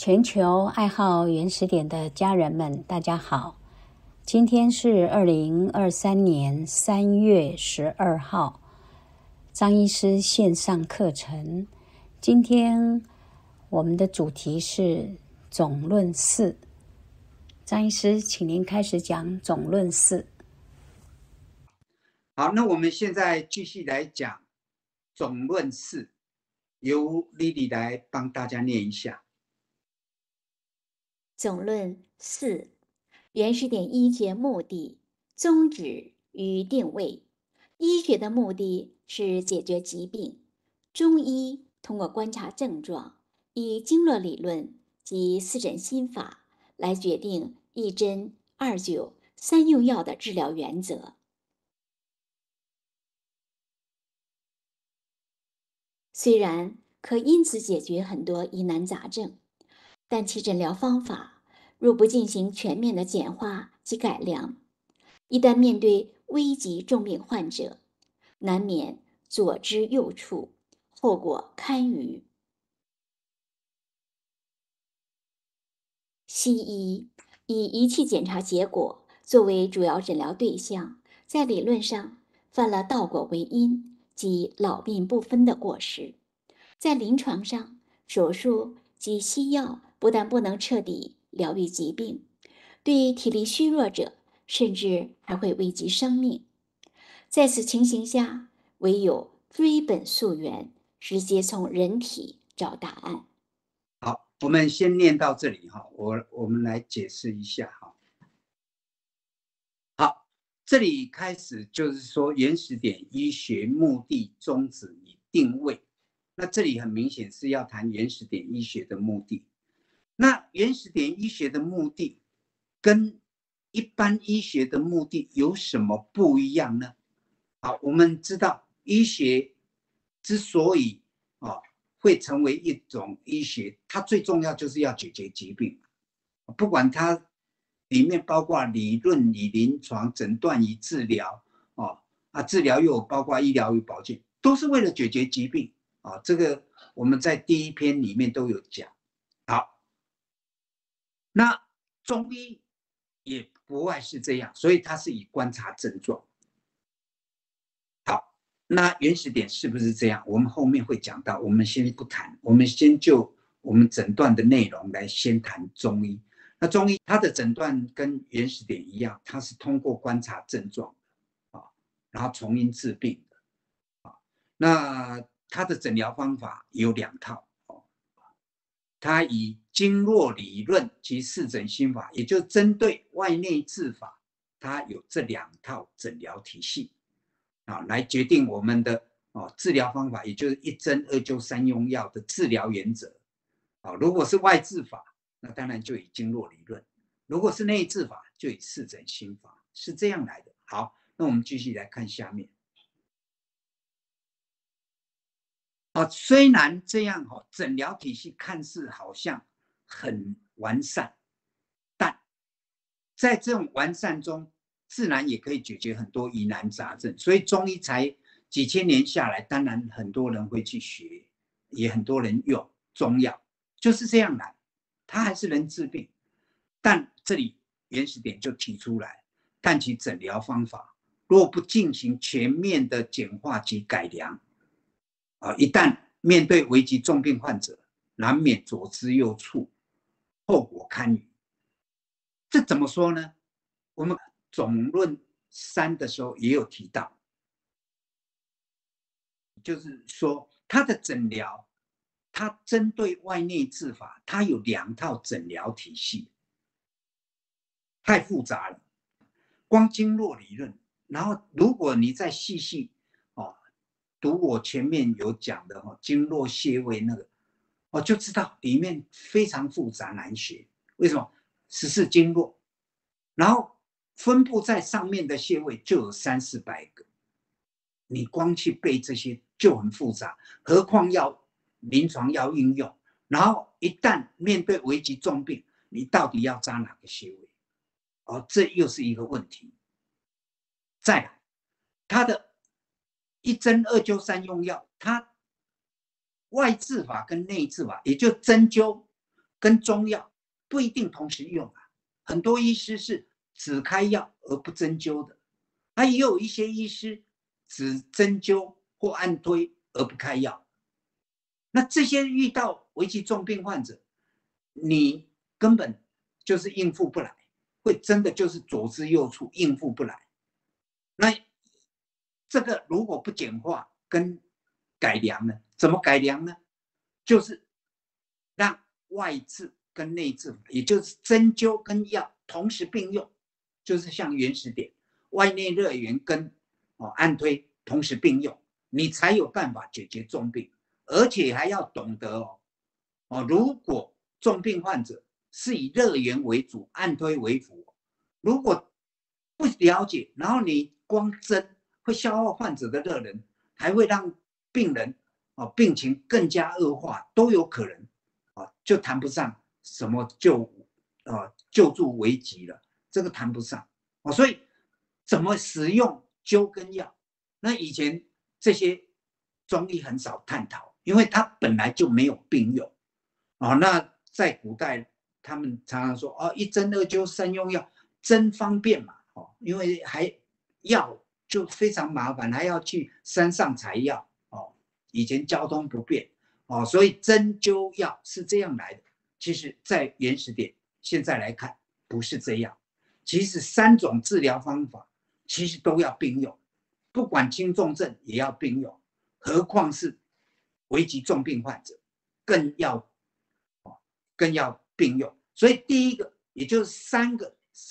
全球爱好原始点的家人们，大家好！今天是2023年3月12号，张医师线上课程。今天我们的主题是总论4。张医师，请您开始讲总论4。好，那我们现在继续来讲总论4，由 Lily 来帮大家念一下。总论4，原始点医学目的、宗旨与定位。医学的目的是解决疾病。中医通过观察症状，以经络理论及四诊心法来决定一针、二灸、三用药的治疗原则。虽然可因此解决很多疑难杂症，但其诊疗方法若不进行全面的简化及改良，一旦面对危急重病患者，难免左支右绌，后果堪虞。西医以仪器检查结果作为主要诊疗对象，在理论上犯了倒果为因及老病不分的过失。在临床上，手术及西药不但不能彻底疗愈疾病，对体力虚弱者甚至还会危及生命。在此情形下，唯有追本溯源，直接从人体找答案。好，我们先念到这里，我们来解释一下。好，这里开始就是说原始点医学目的、宗旨与定位。那这里很明显是要谈原始点医学的目的。那原始点医学的目的跟一般医学的目的有什么不一样呢？好，我们知道医学之所以会成为一种医学，它最重要就是要解决疾病，不管它里面包括理论与临床、诊断与治疗，治疗又包括医疗与保健，都是为了解决疾病。这个我们在第一篇里面都有讲。好，那中医也不外是这样，所以它是以观察症状。好，那原始点是不是这样？我们后面会讲到，我们先不谈，我们先就我们诊断的内容来先谈中医。那中医它的诊断跟原始点一样，它是通过观察症状，然后从因治病的。那它的诊疗方法有两套，它以经络理论及四诊心法，也就是针对外内治法，它有这两套诊疗体系来决定我们的治疗方法，也就是一针、二灸、三用药的治疗原则。如果是外治法，那当然就以经络理论；如果是内治法，就以四诊心法，是这样来的。好，那我们继续来看下面。虽然这样，诊疗体系看似好像很完善，但在这种完善中自然也可以解决很多疑难杂症，所以中医才几千年下来，当然很多人会去学，也很多人用中药，就是这样来，它还是能治病。但这里原始点就提出来，但其诊疗方法若不进行全面的简化及改良，一旦面对危及重病患者，难免左支右绌，后果堪虞。这怎么说呢？我们总论3的时候也有提到，就是说它的诊疗，它针对外内治法，它有两套诊疗体系，太复杂了。光经络理论，然后如果你再细细读我前面有讲的经络穴位那个，我就知道里面非常复杂难学。为什么？14经络，然后分布在上面的穴位就有300-400个，你光去背这些就很复杂，何况要临床要应用，然后一旦面对危及重病，你到底要扎哪个穴位？这又是一个问题。再来，它的一针、二灸、三用药，它外治法跟内治法，也就针灸跟中药不一定同时用啊。很多医师是只开药而不针灸的，他也有一些医师只针灸或按推而不开药。那这些遇到危急重病患者，你根本就是应付不来，会真的就是左支右绌，应付不来。那这个如果不简化跟改良呢？怎么改良呢？就是让外治跟内治，也就是针灸跟药同时并用，就是像原始点外内热源跟按推同时并用，你才有办法解决重病，而且还要懂得如果重病患者是以热源为主，按推为辅，如果不了解，然后你光针会消耗患者的热能，还会让病人病情更加恶化都有可能，就谈不上什么救助危急了，这个谈不上。所以怎么使用灸跟药，那以前这些中医很少探讨，因为它本来就没有并用。那在古代他们常常说一针二灸三用药，针方便嘛，因为还药就非常麻烦，还要去山上采药，以前交通不便，所以针灸药是这样来的。其实在原始点现在来看不是这样，其实3种治疗方法其实都要并用，不管轻重症也要并用，何况是危急重病患者更要并用。所以第一个也就是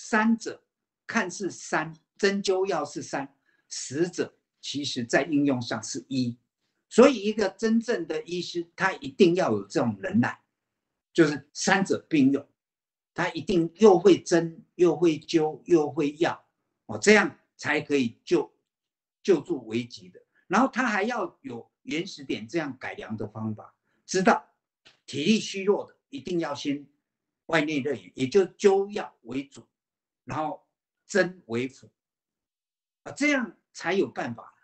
3者看似3，针灸药是3，实者其实在应用上是1。所以一个真正的医师他一定要有这种能耐，就是3者并用，他一定又会针又会灸又会药，这样才可以救助危急的。然后他还要有原始点这样改良的方法，知道体力虚弱的一定要先外内热源，也就灸药为主，然后针为辅，这样才有办法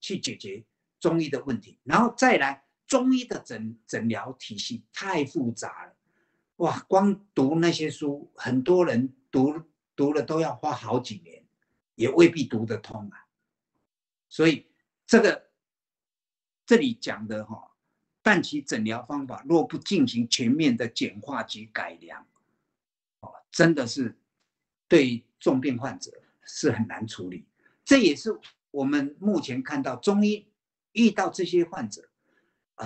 去解决中医的问题。然后再来中医的诊疗体系太复杂了，哇，光读那些书，很多人读了都要花好几年，也未必读得通啊。所以这里讲的但其诊疗方法若不进行全面的简化及改良，真的是对重病患者是很难处理。这也是我们目前看到中医遇到这些患者，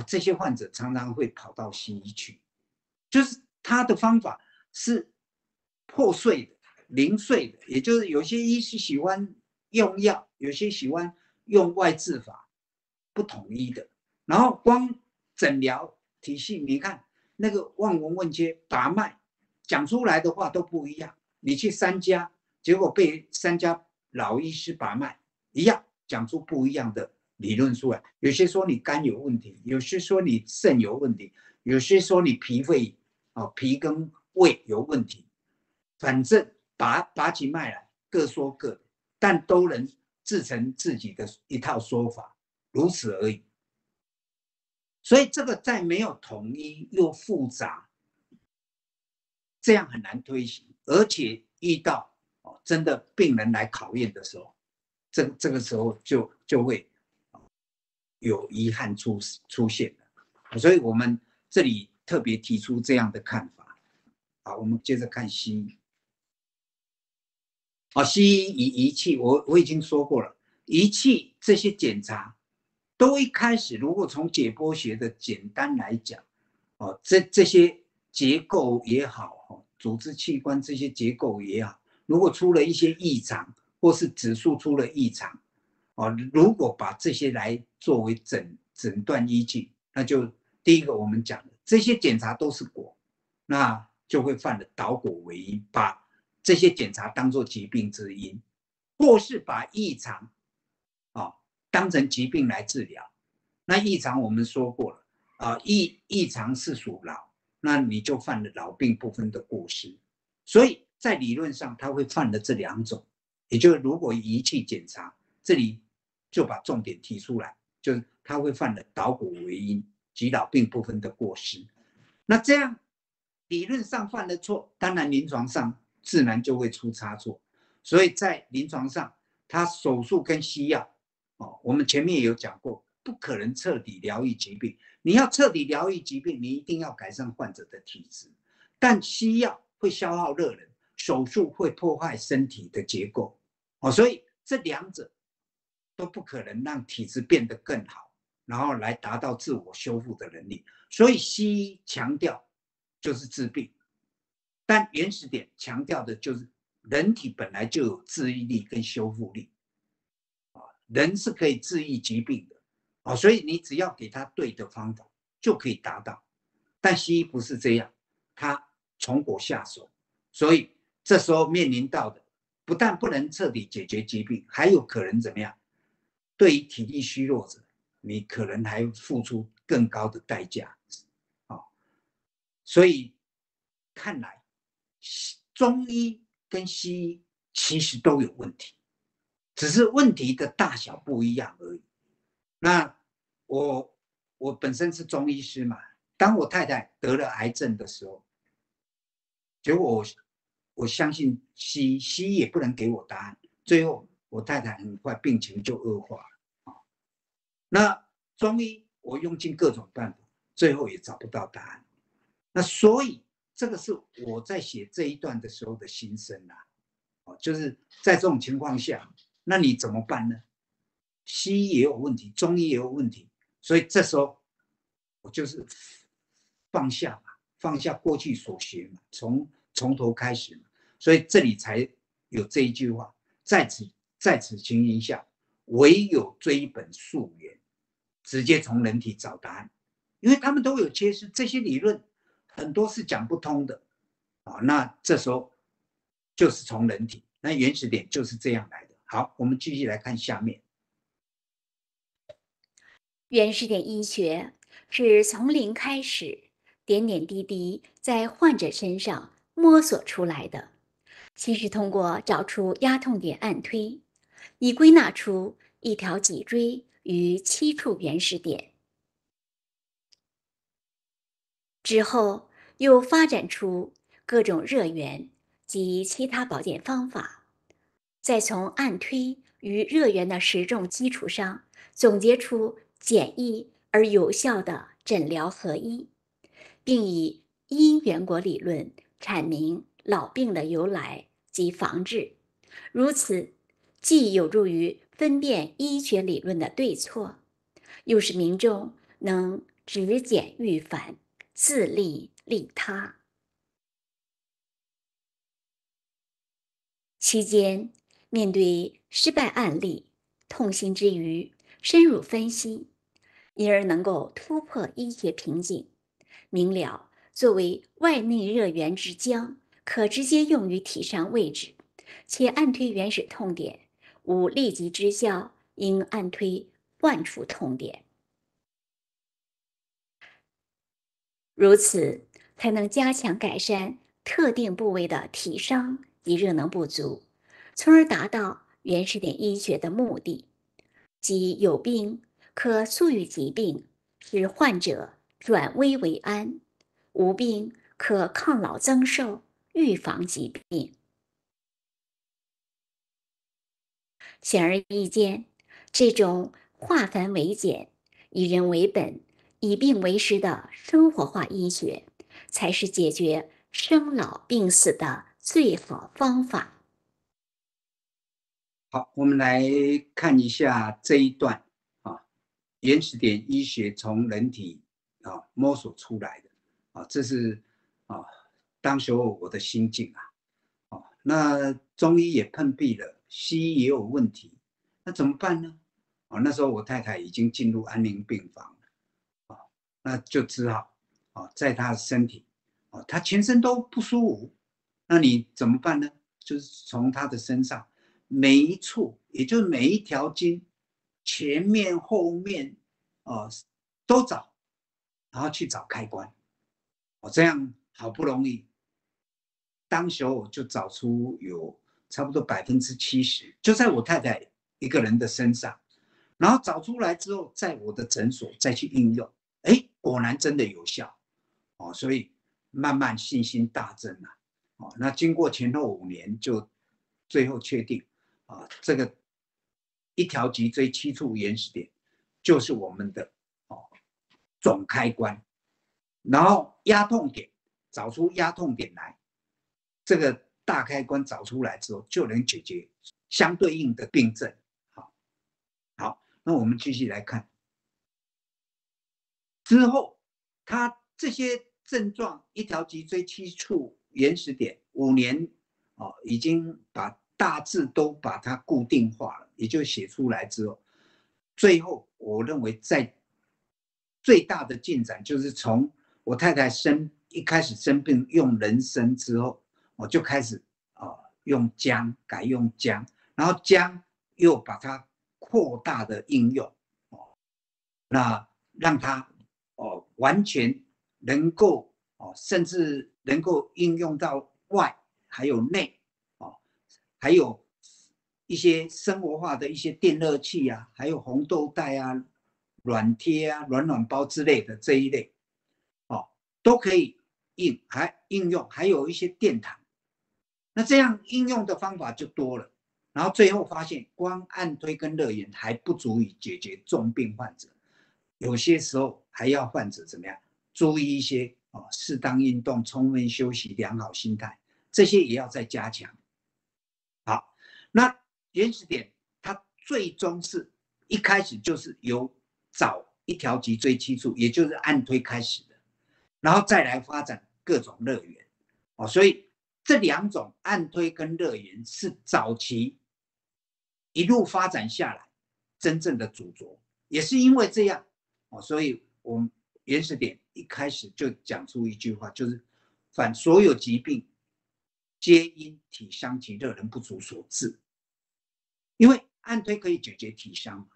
这些患者常常会跑到西医去，就是他的方法是破碎的、零碎的，也就是有些医师喜欢用药，有些喜欢用外治法，不统一的。然后光诊疗体系，你看那个望闻问切、把脉，讲出来的话都不一样。你去3家，结果被3家老医师把脉一样，讲出不一样的理论出来。有些说你肝有问题，有些说你肾有问题，有些说你脾跟胃有问题，反正拔起脉来各说各的，但都能自成自己的一套说法，如此而已。所以这个在没有统一又复杂，这样很难推行，而且遇到真的病人来考验的时候，这个时候就会有遗憾出现的。所以我们这里特别提出这样的看法。好，我们接着看西医。西医以仪器，我已经说过了，仪器这些检查都一开始如果从解剖学的简单来讲，这些结构也好，组织器官这些结构也好，如果出了一些异常或是指数出了异常，如果把这些来作为诊断依据，那就第一个我们讲的这些检查都是果，那就会犯了倒果为因，把这些检查当作疾病之因，或是把异常当成疾病来治疗。那异常我们说过了，异常是属劳，那你就犯了劳病不分的过失。所以在理论上它会犯了这2种，也就是如果仪器检查，这里就把重点提出来，就是他会犯了倒果为因及劳病不分的过失。那这样理论上犯了错，当然临床上自然就会出差错。所以在临床上，他手术跟西药，我们前面也有讲过，不可能彻底疗愈疾病。你要彻底疗愈疾病，你一定要改善患者的体质。但西药会消耗热能，手术会破坏身体的结构，所以这两者都不可能让体质变得更好，然后来达到自我修复的能力。所以西医强调就是治病，但原始点强调的就是人体本来就有治愈力跟修复力，人是可以治愈疾病的，所以你只要给他对的方法就可以达到。但西医不是这样，他从果下手，所以这时候面临到的不但不能彻底解决疾病，还有可能怎么样？对于体力虚弱者，你可能还付出更高的代价，所以看来中医跟西医其实都有问题，只是问题的大小不一样而已。那我本身是中医师嘛，当我太太得了癌症的时候，结果我相信西医也不能给我答案，最后我太太很快病情就恶化了。那中医我用尽各种办法，最后也找不到答案。那所以这个是我在写这一段的时候的心声啦，就是在这种情况下，那你怎么办呢？西医也有问题，中医也有问题，所以这时候我就是放下嘛，放下过去所学嘛，从头开始嘛，所以这里才有这一句话：在此情形下，唯有追本溯源，直接从人体找答案，因为他们都有缺失，这些理论很多是讲不通的，那这时候就是从人体，那原始点就是这样来的。好，我们继续来看下面。原始点医学是从零开始，点点滴滴在患者身上摸索出来的，先是通过找出压痛点按推，以归纳出一条脊椎与7处原始点。之后又发展出各种热源及其他保健方法，再从按推与热源的实证基础上，总结出简易而有效的诊疗合一，并以因缘果理论阐明老病的由来及防治。如此既有助于分辨医学理论的对错，又使民众能止减预反，自利利他。期间，面对失败案例，痛心之余，深入分析，因而能够突破医学瓶颈，明了作为外内热源之浆，可直接用于体上位置，且按推原始痛点，无立即之效，应按推患处痛点。如此才能加强改善特定部位的体伤及热能不足，从而达到原始点医学的目的，即有病可速愈疾病，使患者转危为安；无病可抗老增寿，预防疾病。显而易见，这种化繁为简、以人为本、以病为食的生活化医学，才是解决生老病死的最好方法。好，我们来看一下这一段原始点医学从人体摸索出来的这是当时候我的心境那中医也碰壁了，西医也有问题，那怎么办呢？那时候我太太已经进入安宁病房了，那就只好在他的身体他全身都不舒服，那你怎么办呢？就是从他的身上每一处，也就是每一条筋前面后面都找，然后去找开关。这样好不容易，当时我就找出有差不多70%，就在我太太一个人的身上，然后找出来之后，在我的诊所再去应用，果然真的有效，所以慢慢信心大增了。哦，那经过前后5年，就最后确定啊，这个一条脊椎7处原始点就是我们的总开关，然后压痛点找出压痛点来，这个大开关找出来之后，就能解决相对应的病症。好，那我们继续来看。之后，他这些症状，一条脊椎7处原始点，5年哦，已经把大致都把它固定化了，也就写出来之后，最后我认为在最大的进展就是从我太太一开始生病用人参之后，我就开始用姜，改用姜，然后姜又把它扩大的应用，那让它完全能够甚至能够应用到外还有内，还有一些生活化的一些电热器啊，还有红豆带啊、软贴啊、暖包之类的这一类，都可以应用，还有一些电毯。那这样应用的方法就多了，然后最后发现光按推跟热源还不足以解决重病患者，有些时候还要患者怎么样注意一些适当运动、充分休息、良好心态，这些也要再加强。好，那原始点它最终是一开始就是由找一条脊椎7处，也就是按推开始的，然后再来发展各种热源。所以这2种按推跟热源是早期一路发展下来真正的主轴，也是因为这样，所以我们原始点一开始就讲出一句话，就是凡所有疾病皆因体伤及热能不足所致。因为按推可以解决体伤嘛，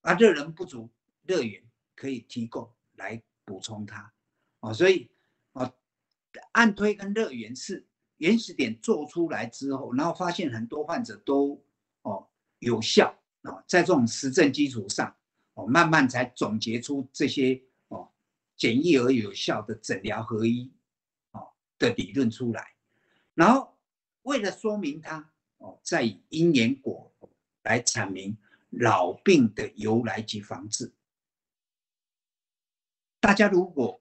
而热能不足，热源可以提供来补充它。所以按推跟热源是原始点做出来之后，然后发现很多患者都有效，在这种实证基础上慢慢才总结出这些简易而有效的诊疗合一的理论出来。然后为了说明它，再以因缘果来阐明老病的由来及防治。大家如果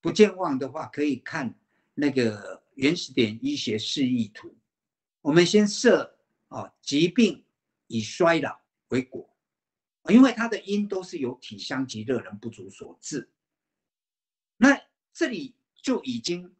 不健忘的话，可以看那个原始点医学示意图。我们先设疾病以衰老为果，因为它的因都是由体伤及热能不足所致。那这里就已经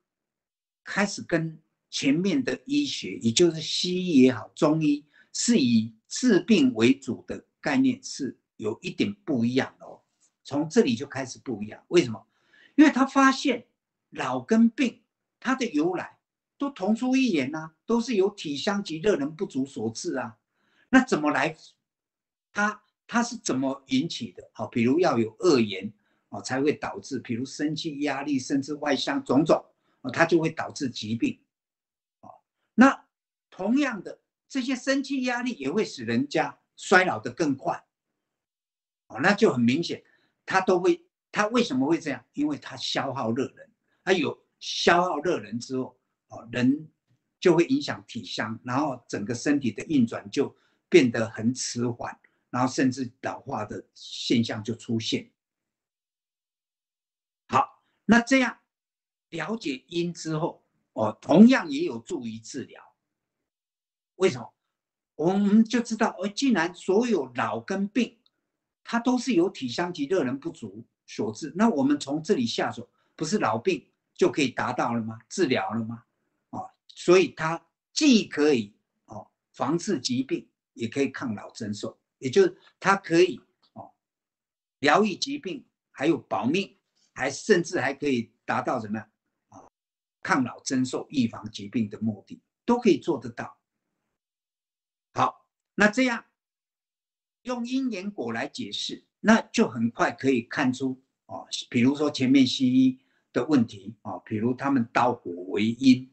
开始跟前面的医学，也就是西医也好，中医是以治病为主的概念是有一点不一样的哦。从这里就开始不一样，为什么？因为他发现老跟病它的由来都同出一源啊，都是由体伤及热能不足所致啊。那怎么来？它是怎么引起的？好，比如要有恶言才会导致，比如生气、压力，甚至外伤种种，它就会导致疾病。那同样的，这些生气、压力也会使人家衰老得更快。那就很明显，它为什么会这样？因为它消耗热能，它有消耗热能之后，人就会影响体伤，然后整个身体的运转就变得很迟缓，然后甚至老化的现象就出现。好，那这样了解因之后，同样也有助于治疗。为什么？我们就知道，既然所有老跟病它都是由体伤及热能不足所致，那我们从这里下手，不是老病就可以达到了吗？治疗了吗？所以它既可以防治疾病，也可以抗老增寿，也就是它可以疗愈疾病，还有保命，还甚至还可以达到什么抗老增寿、预防疾病的目的，都可以做得到。好，那这样用因缘果来解释，那就很快可以看出比如说前面西医的问题比如他们倒果为因，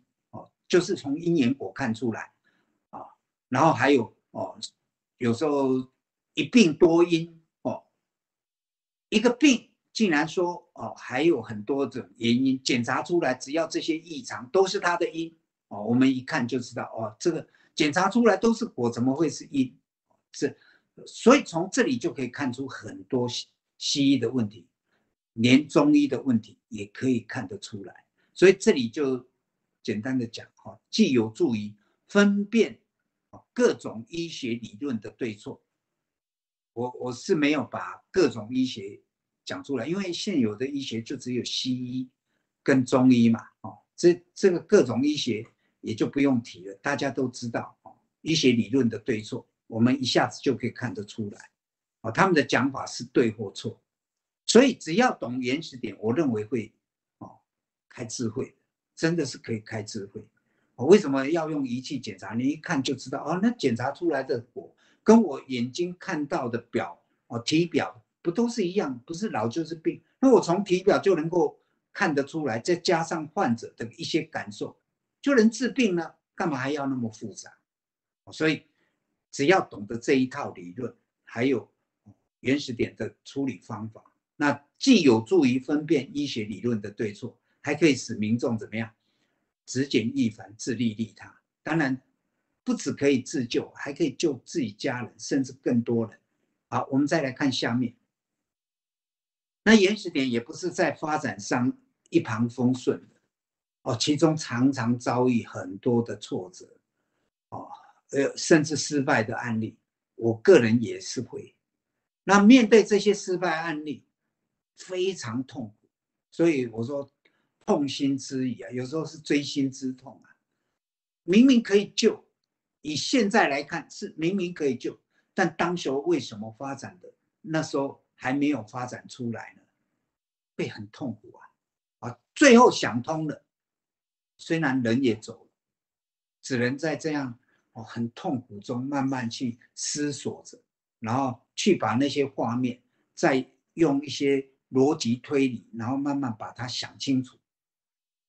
就是从因缘果看出来。然后还有有时候一病多因，一个病竟然说哦，还有很多的原因，检查出来只要这些异常都是它的因哦，我们一看就知道哦，这个检查出来都是果，怎么会是因？这所以从这里就可以看出很多西医的问题，连中医的问题也可以看得出来。所以这里就简单的讲哦，既有助于分辨各种医学理论的对错。我是没有把各种医学讲出来，因为现有的医学就只有西医跟中医嘛，哦，这个各种医学也就不用提了，大家都知道哦，医学理论的对错，我们一下子就可以看得出来，哦，他们的讲法是对或错，所以只要懂原始点，我认为会哦开智慧，真的是可以开智慧。哦，为什么要用仪器检查？你一看就知道哦，那检查出来的果跟我眼睛看到的表哦体表不都是一样？不是老就是病。那我从体表就能够看得出来，再加上患者的一些感受，就能治病了。干嘛还要那么复杂？所以只要懂得这一套理论，还有原始点的处理方法，那既有助于分辨医学理论的对错，还可以使民众怎么样？止简抑繁，自利利他。当然，不只可以自救，还可以救自己家人，甚至更多人。好，我们再来看下面。那原始点也不是在发展上一帆风顺的哦，其中常常遭遇很多的挫折哦，甚至失败的案例。我个人也是会。那面对这些失败案例，非常痛苦。所以我说，痛心之余啊，有时候是锥心之痛啊。明明可以救，以现在来看是明明可以救，但当时为什么发展的那时候还没有发展出来呢？会很痛苦啊！啊，最后想通了，虽然人也走了，只能在这样哦很痛苦中慢慢去思索着，然后去把那些画面再用一些逻辑推理，然后慢慢把它想清楚。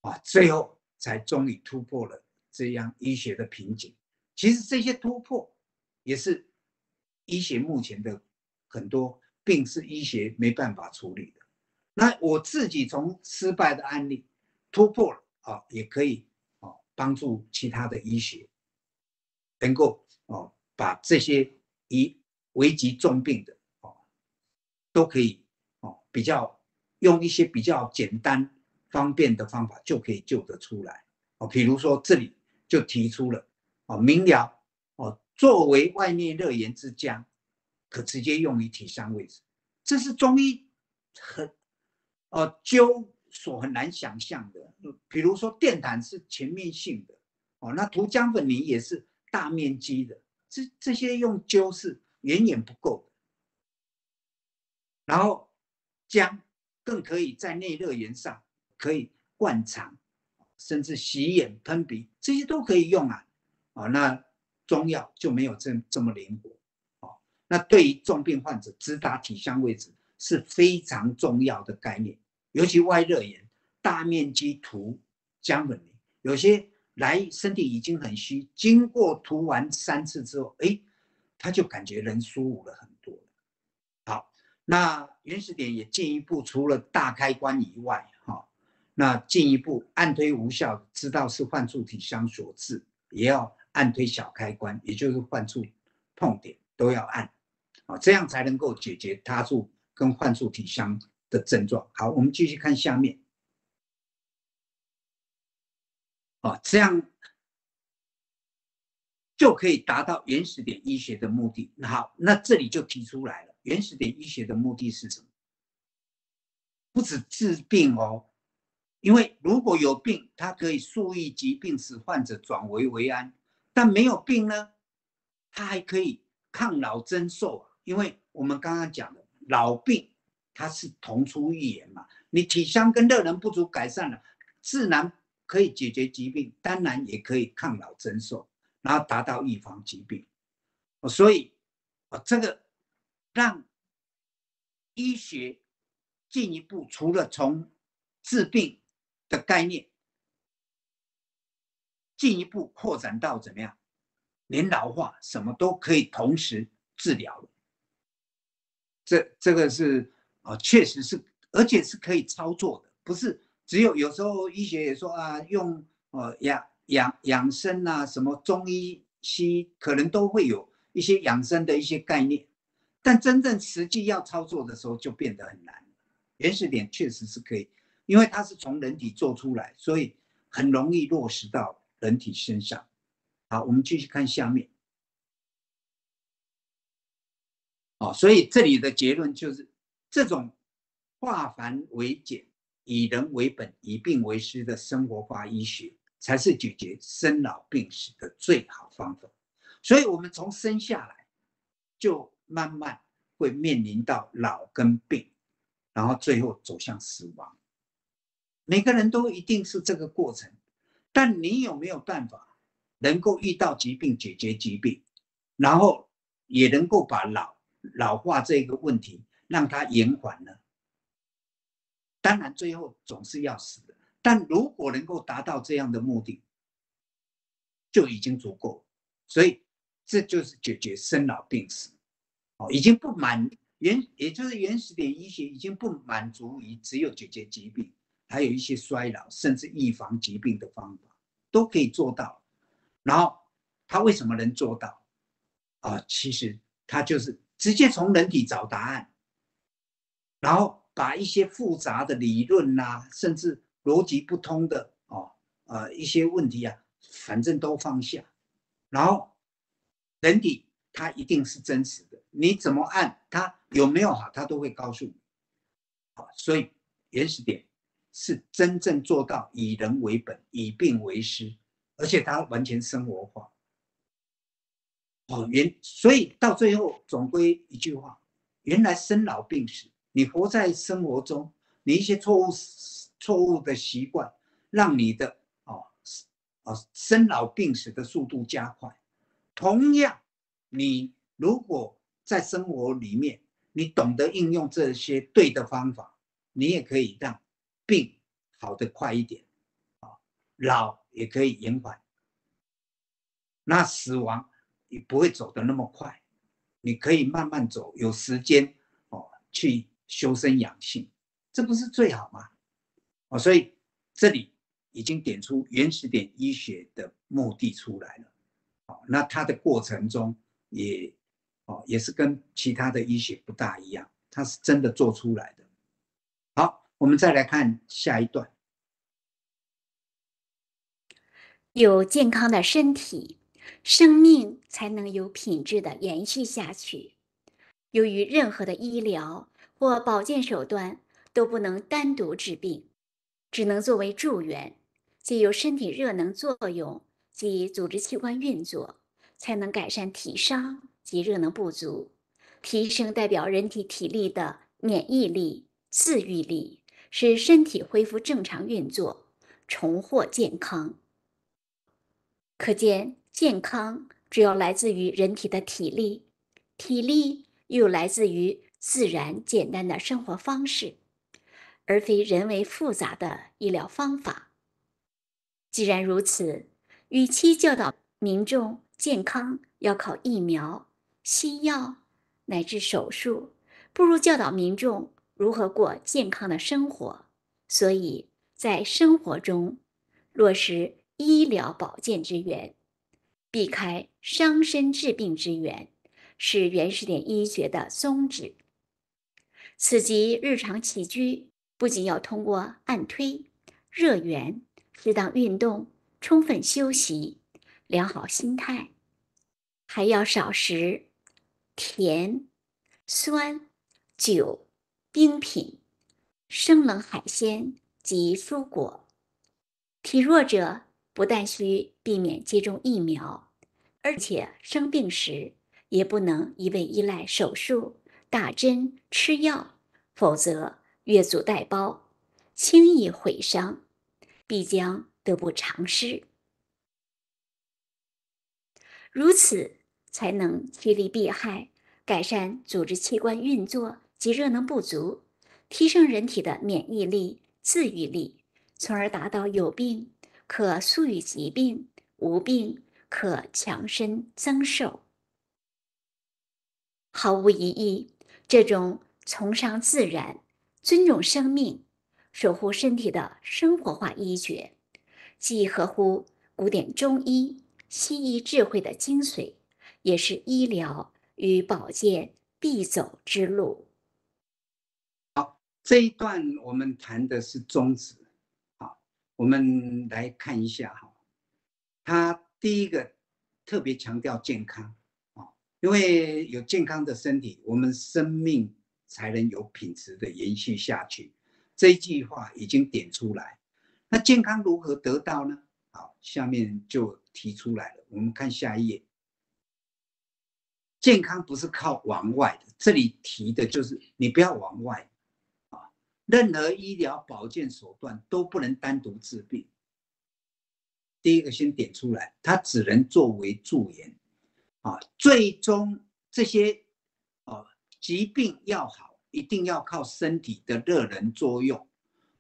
啊，最后才终于突破了这样医学的瓶颈。其实这些突破也是医学目前的很多病是医学没办法处理的。那我自己从失败的案例突破了啊，也可以啊帮助其他的医学能够啊把这些危及重病的啊都可以啊比较用一些比较简单方便的方法就可以救得出来哦，比如说这里就提出了哦，明了哦，作为外面热炎之姜，可直接用于体伤位置，这是中医很灸所很难想象的。比如说电毯是全面性的哦，那涂姜粉泥也是大面积的，这些用灸是远远不够的。然后姜更可以在内热炎上。可以灌肠，甚至洗眼、喷鼻，这些都可以用啊。哦，那中药就没有这么灵活。哦，那对于重病患者，直达体相位置是非常重要的概念。尤其外热炎，大面积涂姜粉泥，有些来身体已经很虚，经过涂完3次之后，哎，他就感觉人舒服了很多。好，那原始点也进一步，除了大开关以外，那进一步按推无效，知道是患处体伤所致，也要按推小开关，也就是患处痛点都要按，啊，这样才能够解决他处跟患处体伤的症状。好，我们继续看下面，啊，这样就可以达到原始点医学的目的。好，那这里就提出来了，原始点医学的目的是什么？不止治病哦。因为如果有病，它可以速愈疾病，使患者转危为安；但没有病呢，它还可以抗老增寿啊。因为我们刚刚讲的老病，它是同出一源嘛。你体伤跟热能不足改善了，自然可以解决疾病，当然也可以抗老增寿，然后达到预防疾病。所以，这个让医学进一步，除了从治病的概念进一步扩展到怎么样？连老化什么都可以同时治疗了。这个是确实是而且是可以操作的，不是只有有时候医学也说啊，用养生啊，什么中医西可能都会有一些养生的一些概念，但真正实际要操作的时候就变得很难。原始点确实是可以，因为它是从人体做出来，所以很容易落实到人体身上。好，我们继续看下面。哦，所以这里的结论就是，这种化繁为简、以人为本、以病为师的生活化医学，才是解决生老病死的最好方法。所以，我们从生下来就慢慢会面临到老跟病，然后最后走向死亡。每个人都一定是这个过程，但你有没有办法能够遇到疾病解决疾病，然后也能够把老化这个问题让它延缓呢？当然最后总是要死的，但如果能够达到这样的目的就已经足够，所以这就是解决生老病死。已经不满，也就是原始点医学已经不满足于只有解决疾病，还有一些衰老甚至预防疾病的方法都可以做到。然后他为什么能做到啊？其实他就是直接从人体找答案，然后把一些复杂的理论啊，甚至逻辑不通的一些问题啊，反正都放下。然后人体它一定是真实的，你怎么按它有没有好，它都会告诉你。好，所以原始点是真正做到以人为本、以病为师，而且它完全生活化。所以到最后总归一句话，原来生老病死，你活在生活中，你一些错误的习惯让你的生老病死的速度加快。同样你如果在生活里面你懂得应用这些对的方法，你也可以让病好得快一点，老也可以延缓，那死亡你不会走得那么快，你可以慢慢走，有时间去修身养性，这不是最好吗？所以这里已经点出原始点医学的目的出来了。那它的过程中也是跟其他的医学不大一样，它是真的做出来的。好，我们再来看下一段。有健康的身体，生命才能有品质的延续下去。由于任何的医疗或保健手段都不能单独治病，只能作为助缘，借由身体热能作用及组织器官运作，才能改善体伤及热能不足，提升代表人体体力的免疫力、自愈力，使身体恢复正常运作，重获健康。可见健康主要来自于人体的体力，体力又来自于自然简单的生活方式，而非人为复杂的医疗方法。既然如此，与其教导民众健康要靠疫苗、西药乃至手术，不如教导民众如何过健康的生活。所以在生活中落实医疗保健之源，避开伤身治病之源，是原始点医学的宗旨。此即日常起居，不仅要通过按推、热源、适当运动、充分休息、良好心态，还要少食甜、酸、酒、冰品、生冷海鲜及蔬果。体弱者不但需避免接种疫苗，而且生病时也不能一味依赖手术、打针、吃药，否则越俎代庖，轻易毁伤，必将得不偿失。如此才能趋利避害，改善组织器官运作及热能不足，提升人体的免疫力、自愈力，从而达到有病可速愈疾病，无病可强身增寿。毫无疑义，这种崇尚自然、尊重生命，守护身体的生活化医学，既合乎古典中医、西医智慧的精髓，也是医疗与保健必走之路。好，这一段我们谈的是宗旨。好，我们来看一下哈，他第一个特别强调健康啊，因为有健康的身体，我们生命才能有品质的延续下去。这一句话已经点出来。那健康如何得到呢？好，下面就提出来了。我们看下一页。健康不是靠往外的，这里提的就是你不要往外啊，任何医疗保健手段都不能单独治病。第一个先点出来，它只能作为助缘啊，最终这些疾病要好，一定要靠身体的热能作用，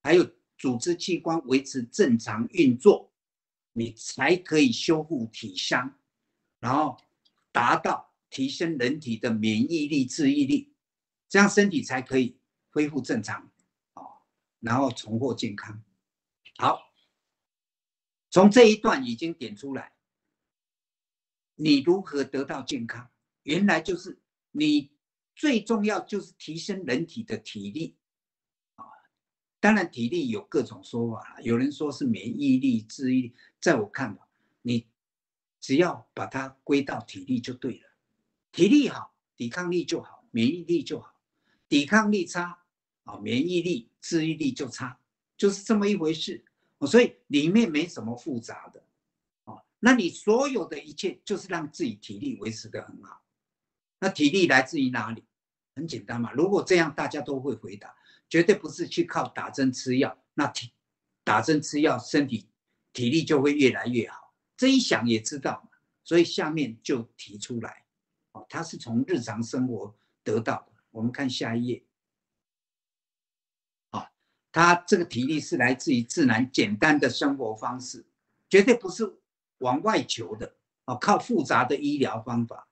还有组织器官维持正常运作，你才可以修复体伤，然后达到提升人体的免疫力、自愈力，这样身体才可以恢复正常，然后重获健康。好，从这一段已经点出来，你如何得到健康，原来就是你最重要就是提升人体的体力啊，当然体力有各种说法了，有人说是免疫力、自愈力，在我看吧，你只要把它归到体力就对了，体力好，抵抗力就好，免疫力就好，抵抗力差啊，免疫力、自愈力就差，就是这么一回事，所以里面没什么复杂的啊，那你所有的一切就是让自己体力维持得很好。那体力来自于哪里？很简单嘛，如果这样大家都会回答，绝对不是去靠打针吃药，那打针吃药身体体力就会越来越好，这一想也知道，所以下面就提出来，它是从日常生活得到的。我们看下一页，它这个体力是来自于自然简单的生活方式，绝对不是往外求的，靠复杂的医疗方法。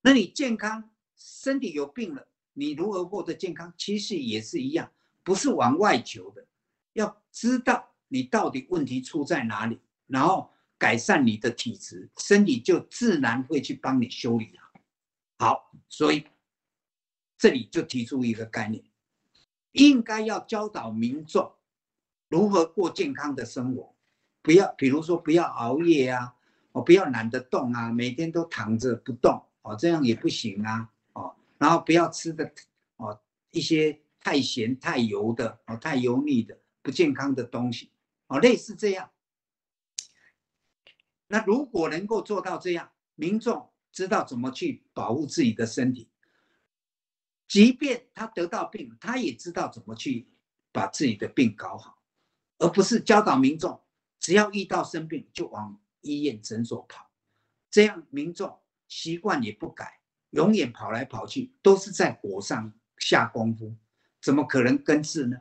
那你健康，身体有病了，你如何获得健康？其实也是一样，不是往外求的，要知道你到底问题出在哪里，然后改善你的体质，身体就自然会去帮你修理好。好，所以这里就提出一个概念，应该要教导民众如何过健康的生活，不要，比如说不要熬夜啊，不要懒得动啊，每天都躺着不动。这样也不行啊，然后不要吃的一些太咸太油的太油腻的不健康的东西，类似这样。那如果能够做到这样，民众知道怎么去保护自己的身体，即便他得到病，他也知道怎么去把自己的病搞好，而不是教导民众只要遇到生病就往医院诊所跑，这样民众习惯也不改，永远跑来跑去，都是在火上下功夫，怎么可能根治呢？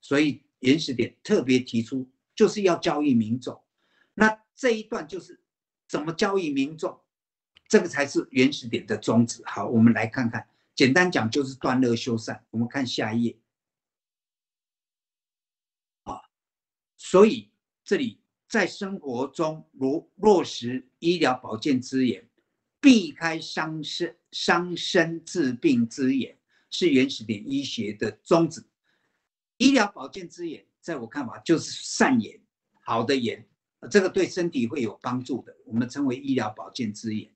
所以原始点特别提出，就是要教育民众。那这一段就是怎么教育民众，这个才是原始点的宗旨。好，我们来看看，简单讲就是断恶修善。我们看下一页。所以这里在生活中如落实医疗保健资源，避开伤身治病之言，是原始点医学的宗旨。医疗保健之言，在我看法就是善言，好的言，这个对身体会有帮助的，我们称为医疗保健之言。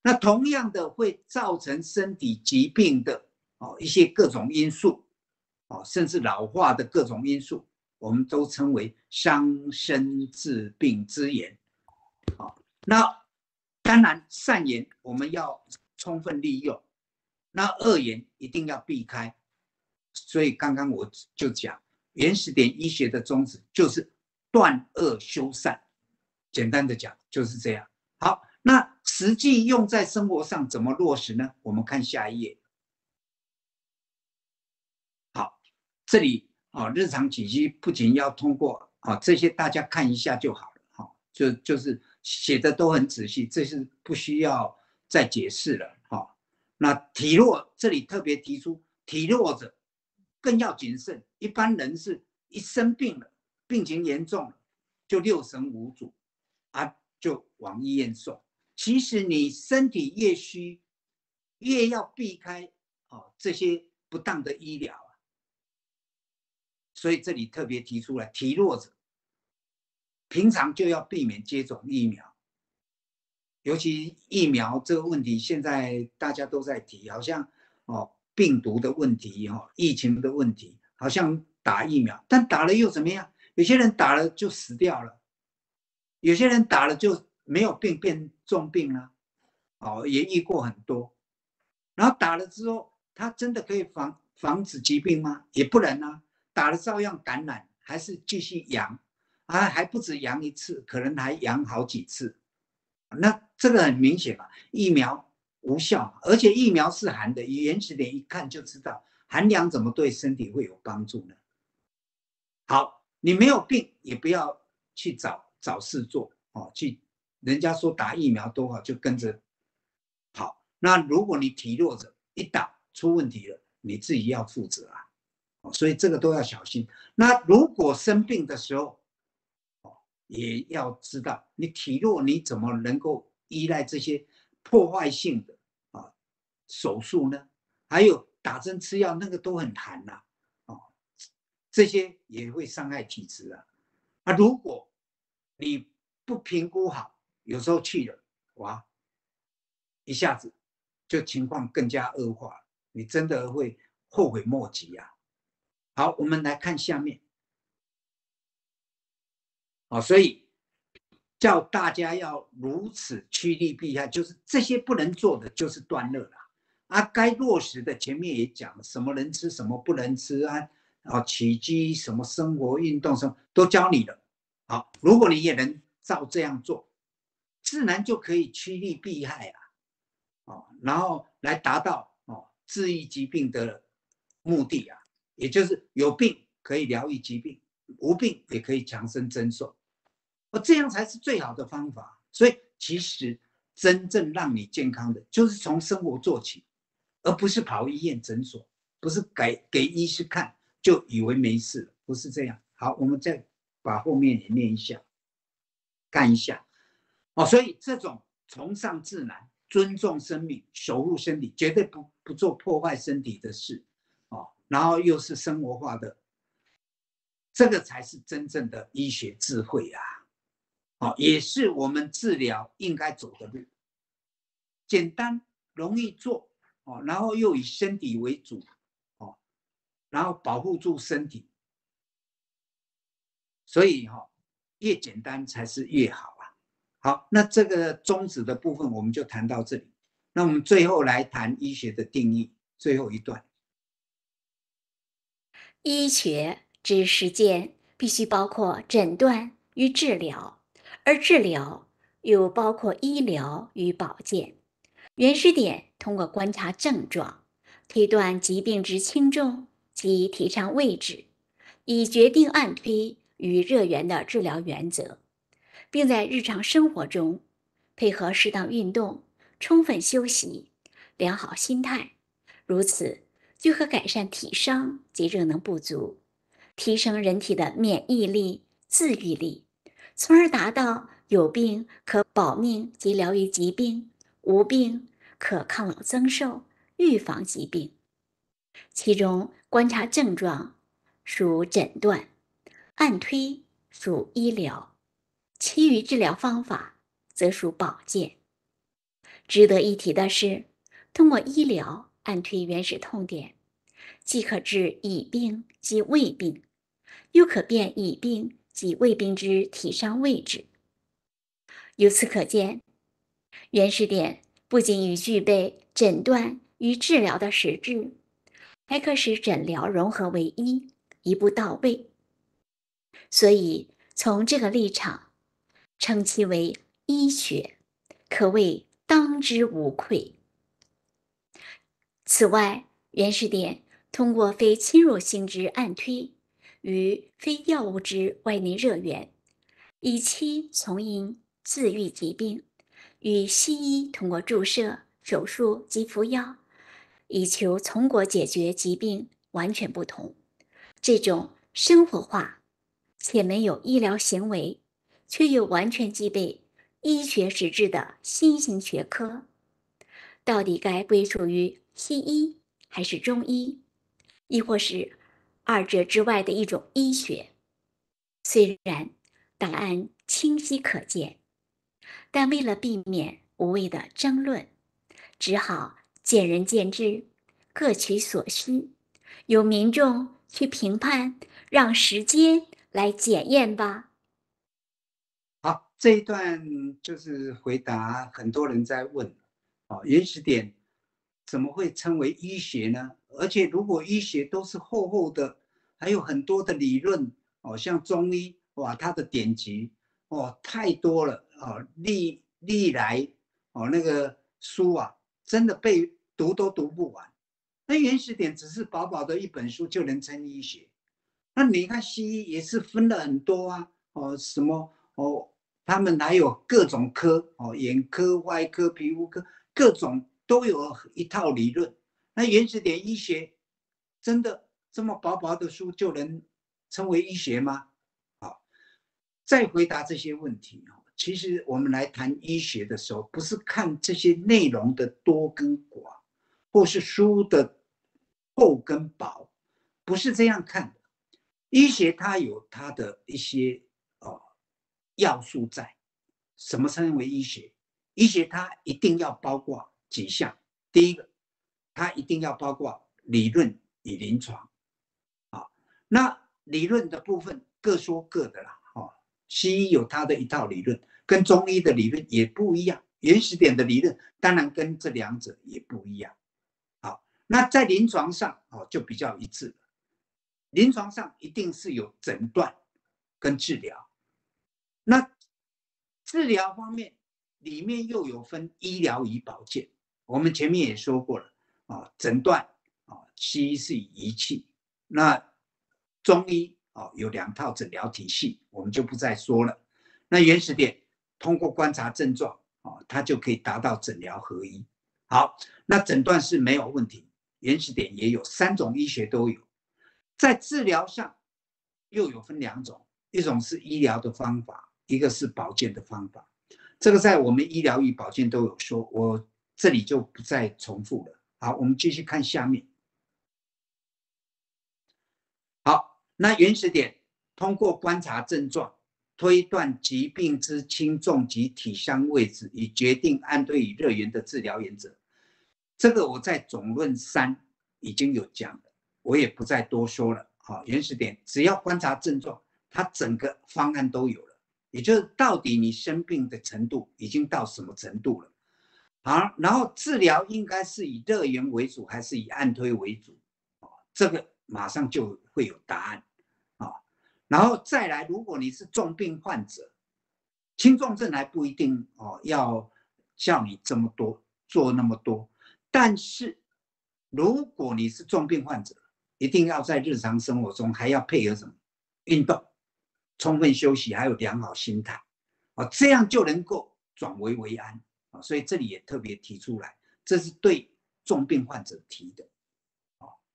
那同样的会造成身体疾病的一些各种因素，甚至老化的各种因素，我们都称为伤身治病之言。那当然善言我们要充分利用，那恶言一定要避开。所以刚刚我就讲，原始点医学的宗旨就是断恶修善，简单的讲就是这样。好，那实际用在生活上怎么落实呢？我们看下一页。好，这里日常起居不仅要通过这些，大家看一下就好了，就是写的都很仔细，这是不需要再解释了。那体弱，这里特别提出，体弱者更要谨慎。一般人是一生病了，病情严重了，就六神无主啊，就往医院送。其实你身体越虚，越要避开哦这些不当的医疗啊。所以这里特别提出来，体弱者平常就要避免接种疫苗。 尤其疫苗这个问题，现在大家都在提，好像哦病毒的问题，哦疫情的问题，好像打疫苗，但打了又怎么样？有些人打了就死掉了，有些人打了就没有病变重病了，哦也遇过很多。然后打了之后，他真的可以防止疾病吗？也不能啊，打了照样感染，还是继续阳，啊还不止阳一次，可能还阳好几次。 那这个很明显嘛，疫苗无效，而且疫苗是寒的，原始点一看就知道寒凉怎么对身体会有帮助呢？好，你没有病也不要去找事做哦，去人家说打疫苗多好就跟着跑。那如果你体弱者一打出问题了，你自己要负责啊，所以这个都要小心。那如果生病的时候， 也要知道，你体弱，你怎么能够依赖这些破坏性的啊手术呢？还有打针吃药那个都很寒呐，哦，这些也会伤害体质啊。啊，如果你不评估好，有时候去了哇，一下子就情况更加恶化，你真的会后悔莫及呀。好，我们来看下面。 哦，所以叫大家要如此趋利避害，就是这些不能做的就是断热了啊。该落实的前面也讲了，什么能吃，什么不能吃啊，啊，起居什么生活运动什么都教你了。好，如果你也能照这样做，自然就可以趋利避害啊。哦，然后来达到哦治愈疾病的目的啊，也就是有病可以疗愈疾病，无病也可以强身增寿。 这样才是最好的方法。所以，其实真正让你健康的，就是从生活做起，而不是跑医院诊所，不是给医师看就以为没事了，不是这样。好，我们再把后面也念一下，看一下。哦，所以这种崇尚自然、尊重生命、守护身体，绝对不做破坏身体的事。哦，然后又是生活化的，这个才是真正的医学智慧啊！ 哦，也是我们治疗应该走的路，简单容易做哦，然后又以身体为主哦，然后保护住身体，所以哈、哦，越简单才是越好啊。好，那这个宗旨的部分我们就谈到这里。那我们最后来谈医学的定义，最后一段。医学之实践必须包括诊断与治疗。 而治疗又包括医疗与保健。原始点通过观察症状，推断疾病之轻重及提倡位置，以决定按推与热源的治疗原则，并在日常生活中配合适当运动、充分休息、良好心态，如此就可改善体伤及热能不足，提升人体的免疫力、自愈力。 从而达到有病可保命及疗愈疾病，无病可抗老增寿、预防疾病。其中，观察症状属诊断，按推属医疗，其余治疗方法则属保健。值得一提的是，通过医疗按推原始痛点，既可治已病及未病，又可辨已病 及胃病之体伤位置。由此可见，原始点不仅具备诊断与治疗的实质，还可使诊疗融合为一，一步到位。所以，从这个立场，称其为医学，可谓当之无愧。此外，原始点通过非侵入性之按推 与非药物之外内热源，以期从因自愈疾病；与西医通过注射、手术及服药，以求从果解决疾病完全不同。这种生活化且没有医疗行为，却又完全具备医学实质的新型学科，到底该归属于西医还是中医，亦或是二者之外的一种医学？虽然答案清晰可见，但为了避免无谓的争论，只好见仁见智，各取所需，由民众去评判，让时间来检验吧。好，这一段就是回答很多人在问，原始点怎么会称为医学呢？而且如果医学都是厚厚的，还有很多的理论，像中医，哇，它的典籍太多了，历来那个书啊，真的被读都读不完。那原始点只是薄薄的一本书就能称医学。那你看西医也是分了很多啊，什么他们还有各种科，眼科、外科、皮肤科，各种都有一套理论。那原始点医学真的这么薄薄的书就能称为医学吗？再回答这些问题，其实我们来谈医学的时候，不是看这些内容的多跟寡，或是书的厚跟薄，不是这样看的。医学它有它的一些要素在。什么称为医学？医学它一定要包括几项。第一个，它一定要包括理论与临床。那理论的部分各说各的啦。西医有它的一套理论，跟中医的理论也不一样，原始点的理论当然跟这两者也不一样。好，那在临床上就比较一致了。临床上一定是有诊断跟治疗。那治疗方面里面又有分医疗与保健，我们前面也说过了，诊断西医是以仪器，那中医有两套诊疗体系，我们就不再说了。那原始点通过观察症状，它就可以达到诊疗合一。好，那诊断是没有问题，原始点也有，三种医学都有。在治疗上又有分两种，一种是医疗的方法，一个是保健的方法。这个在我们医疗与保健都有说，我这里就不再重复了。好，我们继续看下面。那原始点通过观察症状，推断疾病之轻重及体相位置，以决定按对与热源的治疗原则。这个我在总论3已经有讲了，我也不再多说了。原始点只要观察症状，它整个方案都有了，也就是到底你生病的程度已经到什么程度了。好，然后治疗应该是以热源为主还是以按推为主，这个马上就会有答案。然后再来，如果你是重病患者，轻重症还不一定要叫你这么多做那么多，但是如果你是重病患者，一定要在日常生活中还要配合什么运动、充分休息，还有良好心态，这样就能够转危为安。所以这里也特别提出来，这是对重病患者提的。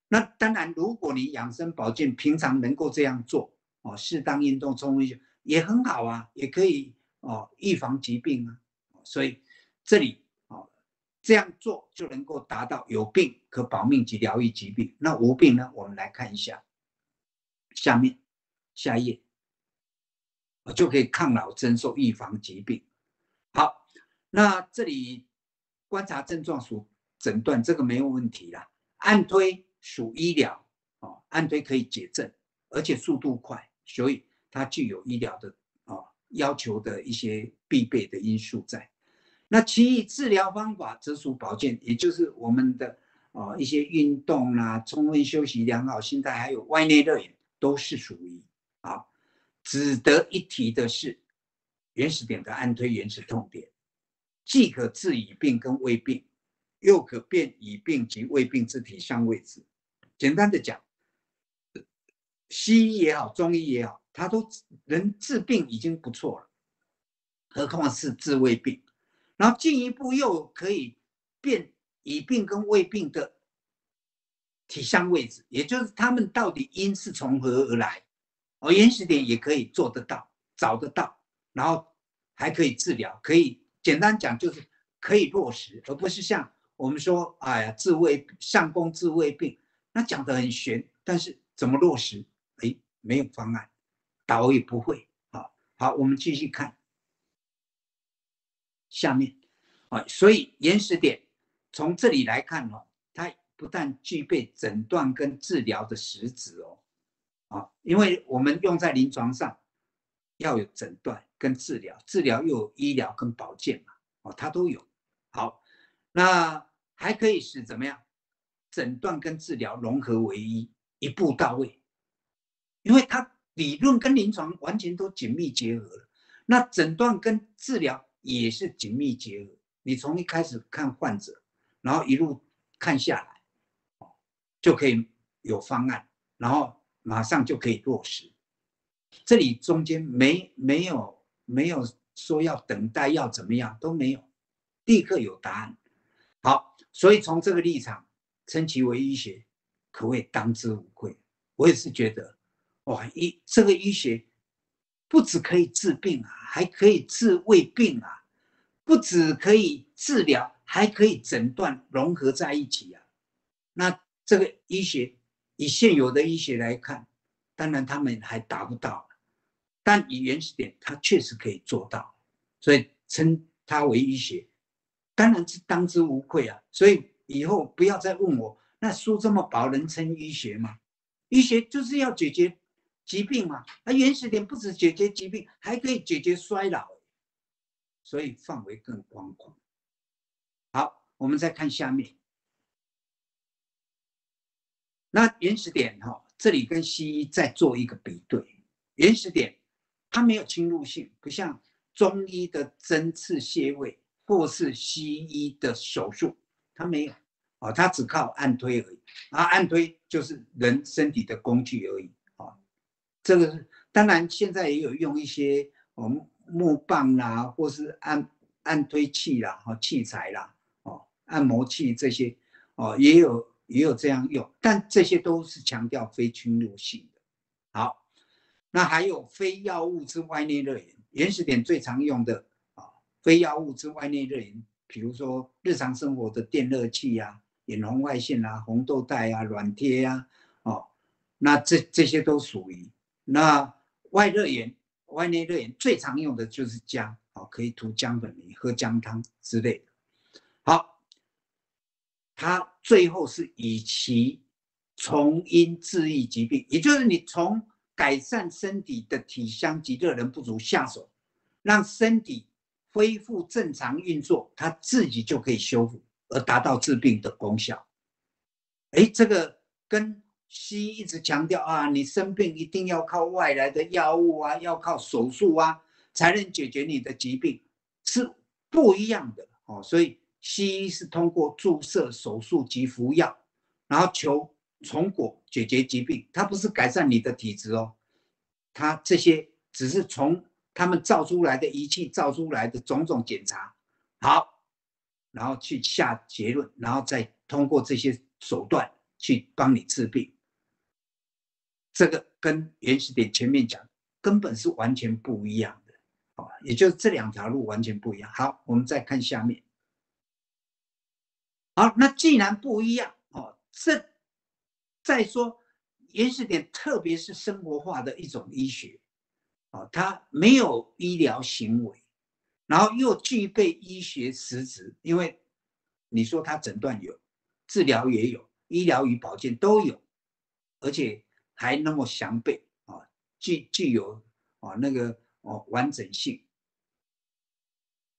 那当然，如果你养生保健平常能够这样做，适当运动、充分休息也很好啊，也可以预防疾病啊。所以这里这样做就能够达到有病可保命及疗愈疾病。那无病呢？我们来看一下下面下一页，就可以抗老增寿、预防疾病。好，那这里观察症状属诊断，这个没有问题啦。按推属医疗，按推可以解症，而且速度快，所以它具有医疗的要求的一些必备的因素在。那其余治疗方法则属保健，也就是我们的一些运动啦、充分休息、良好心态，还有外内热源都是属于。好，值得一提的是，原始点的按推原始痛点，既可治已病跟未病，又可辨已病及未病之体相位置。简单的讲，西医也好，中医也好，他都能治病已经不错了，何况是治未病。然后进一步又可以辨已病跟未病的体相位置，也就是他们到底因是从何而来。哦，原始点也可以做得到，找得到，然后还可以治疗，可以简单讲就是可以落实，而不是像我们说，哎呀，治胃上工治胃病，那讲得很玄，但是怎么落实？哎，没有方案，导也不会。好，我们继续看下面。所以原始点从这里来看哦，它不但具备诊断跟治疗的实质哦，因为我们用在临床上要有诊断跟治疗，治疗又有医疗跟保健嘛，它都有。好，那还可以使怎么样？诊断跟治疗融合为一，一步到位，因为它理论跟临床完全都紧密结合了。那诊断跟治疗也是紧密结合，你从一开始看患者，然后一路看下来，就可以有方案，然后马上就可以落实。这里中间没有说要等待要怎么样，都没有，立刻有答案。好，所以从这个立场，称其为医学，可谓当之无愧。我也是觉得，哇，这个医学不只可以治病啊，还可以治胃病啊，不只可以治疗，还可以诊断融合在一起啊。那这个医学，以现有的医学来看，当然他们还达不到，但以原始点，它确实可以做到，所以称它为医学，当然是当之无愧啊。所以以后不要再问我，那书这么薄，能称医学吗？医学就是要解决疾病嘛，那原始点不止解决疾病，还可以解决衰老，所以范围更宽广。好，我们再看下面。那原始点哈，这里跟西医再做一个比对，原始点它没有侵入性，不像中医的针刺穴位或是西医的手术，它没有，它只靠按推而已，按推就是人身体的工具而已。这个当然现在也有用一些木棒啦，或是按推器啦、器材啦、按摩器这些，也有这样用，但这些都是强调非侵入性的。好，那还有非药物之外内热源，原始点最常用的非药物之外内热源，比如说日常生活的电热器啊、远红外线啊、红豆带啊、软贴啊，那这些都属于。那外热源、外内热源最常用的就是姜，可以涂姜粉泥、喝姜汤之类的。好，它最后是以其从因治愈疾病，也就是你从改善身体的体相及热能不足下手，让身体恢复正常运作，它自己就可以修复，而达到治病的功效。这个跟西医一直强调啊，你生病一定要靠外来的药物啊，要靠手术啊，才能解决你的疾病，是不一样的。所以西医是通过注射、手术及服药，然后求从果解决疾病，它不是改善你的体质哦，它这些只是从他们造出来的仪器造出来的种种检查，好，然后去下结论，然后再通过这些手段去帮你治病。这个跟原始点前面讲根本是完全不一样的，也就是这两条路完全不一样。好，我们再看下面。好，那既然不一样，再说原始点特别是生活化的一种医学，它没有医疗行为，然后又具备医学实质，因为你说它诊断有，治疗也有，医疗与保健都有，而且还那么详备，具有那个完整性。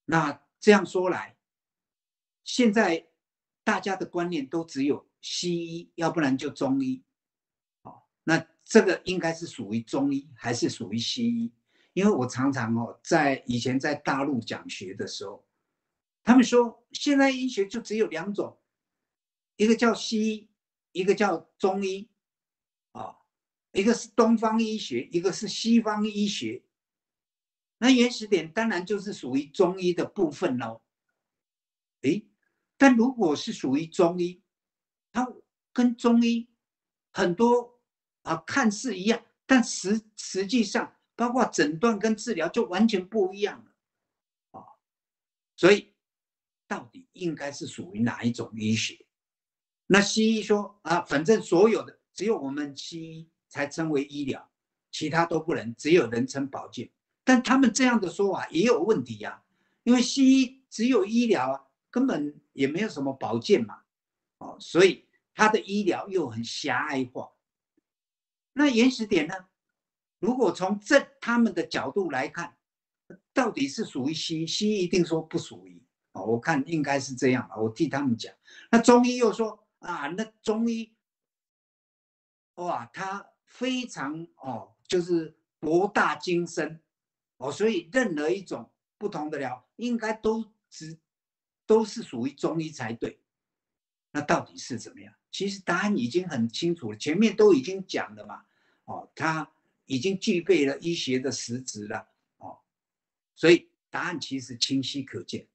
那这样说来，现在大家的观念都只有西医，要不然就中医。那这个应该是属于中医还是属于西医？因为我常常在以前在大陆讲学的时候，他们说现在医学就只有两种，一个叫西医，一个叫中医。一个是东方医学，一个是西方医学。那原始点当然就是属于中医的部分喽。但如果是属于中医，它跟中医很多啊看似一样，但实际上包括诊断跟治疗就完全不一样了啊。所以到底应该是属于哪一种医学？那西医说啊，反正所有的只有我们西医才称为医疗，其他都不能，只有人称保健。但他们这样的说法也有问题呀、啊，因为西医只有医疗啊，根本也没有什么保健嘛，哦，所以他的医疗又很狭隘化。那原始点呢？如果从他们的角度来看，到底是属于西医？西医一定说不属于。我看应该是这样，我替他们讲。那中医又说啊，那中医，哇，他非常哦，就是博大精深哦，所以任何一种不同的疗，应该都是属于中医才对。那到底是怎么样？其实答案已经很清楚了，前面都已经讲了嘛。哦，他已经具备了医学的实质了哦，所以答案其实清晰可见。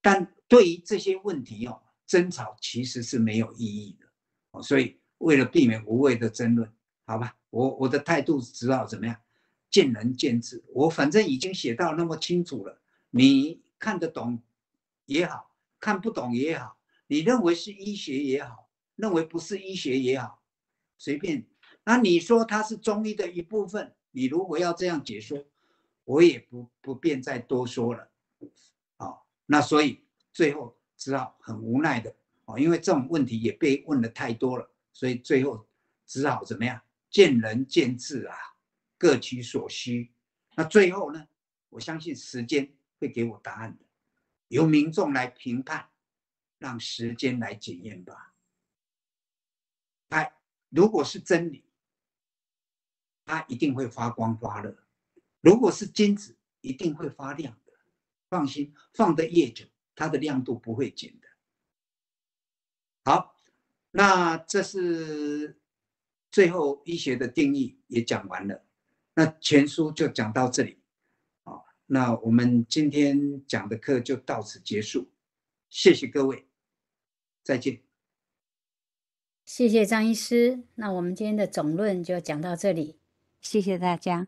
但对于这些问题哦，争吵其实是没有意义的哦，所以为了避免无谓的争论，好吧，我的态度只好怎么样，见仁见智。我反正已经写到那么清楚了，你看得懂也好，看不懂也好，你认为是医学也好，认为不是医学也好，随便。那你说它是中医的一部分，你如果要这样解说，我也不便再多说了。那所以最后只好很无奈的哦，因为这种问题也被问的太多了，所以最后只好怎么样，见仁见智啊，各取所需。那最后呢，我相信时间会给我答案的，由民众来评判，让时间来检验吧。如果是真理，它一定会发光发热；如果是金子，一定会发亮。放心，放得越久，它的亮度不会减的。好，那这是最后医学的定义也讲完了，那全书就讲到这里。好，那我们今天讲的课就到此结束，谢谢各位，再见。谢谢张医师，那我们今天的总论就讲到这里，谢谢大家。